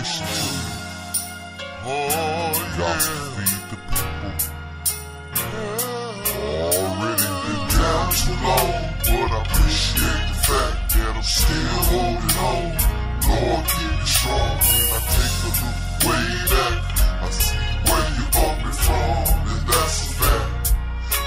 nation too. Oh, y'all should feed the people. Already been down too long, but I appreciate the fact that I'm still holding on. Lord, keep me strong. When I take a look way back, I see where you brought me from, and that's a fact.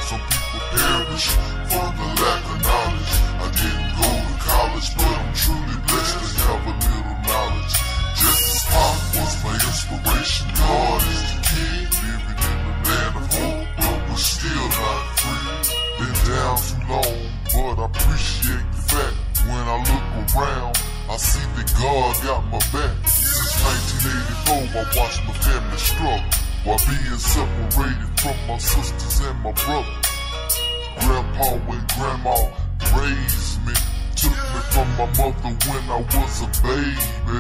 Some people perish from the lack of knowledge. I didn't go to college, but I'm truly blessed to have a little knowledge. Just as Pop was my inspiration, God is the king, living in the land of hope, but we're still not free. Been down too long, but I appreciate the fact. When I look around, I see that God got my back. Since 1984, I watched my family struggle while being separated from my sisters and my brothers. Grandpa and Grandma raised me, took me from my mother when I was a baby.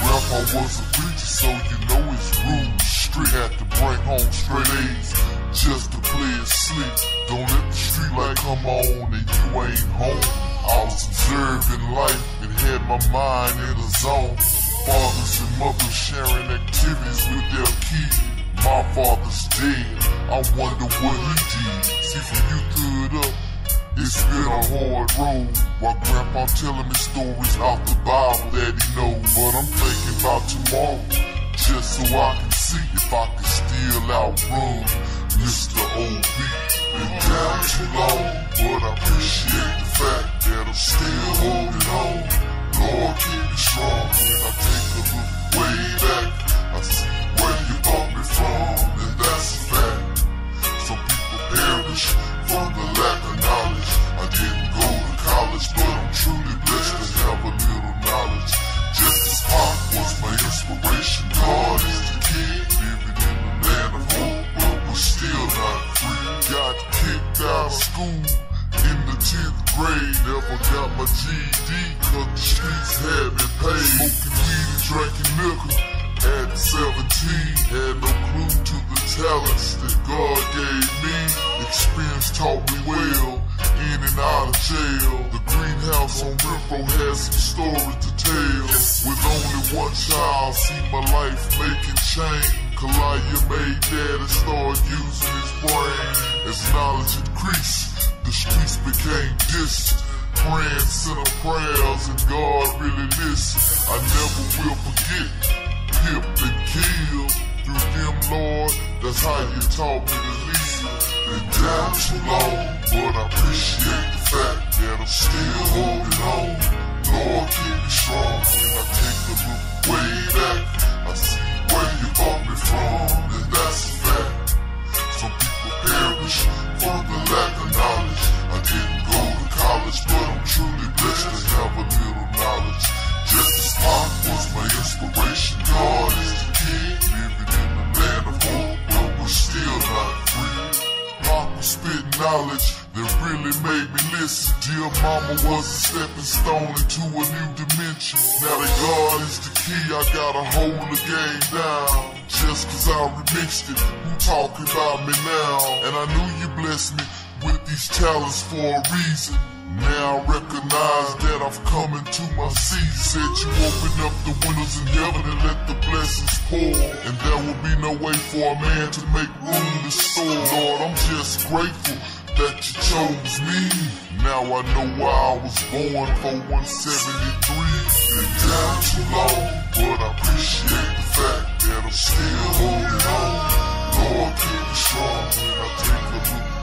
Grandpa was a preacher, so you know his rules strict. Had to bring home straight A's just to play it slick. Don't let the streetlight come on and you ain't home. I was observing life and had my mind in a zone. Fathers and mothers sharing activities with their kids. My father's dead, I wonder what he did. See, from youthhood up, it's been a hard road. While Grandpa telling me stories out the Bible that he knows. But I'm thinking about tomorrow, just so I can see if I can still outrun Mr. O.B. Been down too long, but I appreciate the fact that I'm still holding on. Lord, keep me strong. When I take a look way back, I see where you brought me from, and that's a fact. Some people perish from the lack of knowledge. I didn't go to college, but I'm truly blessed to have a little knowledge. Just as Pop was my inspiration. God is the king, living in the land of hope, but we're still not free. Got kicked out of school in the 10th grade, never got my GED, cause the streets had me paid. Smoking weed and drinking liquor at 17, had no clue to the talents that God gave me. Experience taught me well, in and out of jail. The greenhouse on Renfro had some stories to tell. With only one child, see my life making change. Kalaya made daddy start using his brain. As knowledge increased, the streets became distant. Praying, sent prayers, and God really listened. I never will forget, pimped and killed. Through them, Lord, that's how you taught me to live. Been down too long, but I appreciate the fact that I'm still holding on. Lord, keep me strong. When I take a look way back, I see where you brought me from, and that's a fact. Some people perish from the lack of knowledge. I didn't go to college, but I'm truly blessed to have a little knowledge. Just as Pop was my inspiration. God is the king, living in the land of hope, but we're still not free. Pop was spitting knowledge that really made me listen. Dear mama was a stepping stone into a new dimension. Now that God is the key, I gotta hold the game down. Just cause I remixed it, you talking about me now. And I knew you blessed me with these talents for a reason. Now I recognize that I've come into my season. Said you open up the windows in heaven and let the blessings pour. And there will be no way for a man to make room to soar. Lord, I'm just grateful that you chose me. Now I know why I was born for 173. Been down too long, but I appreciate the fact that I'm still holding on. Lord, keep me strong when I take a look.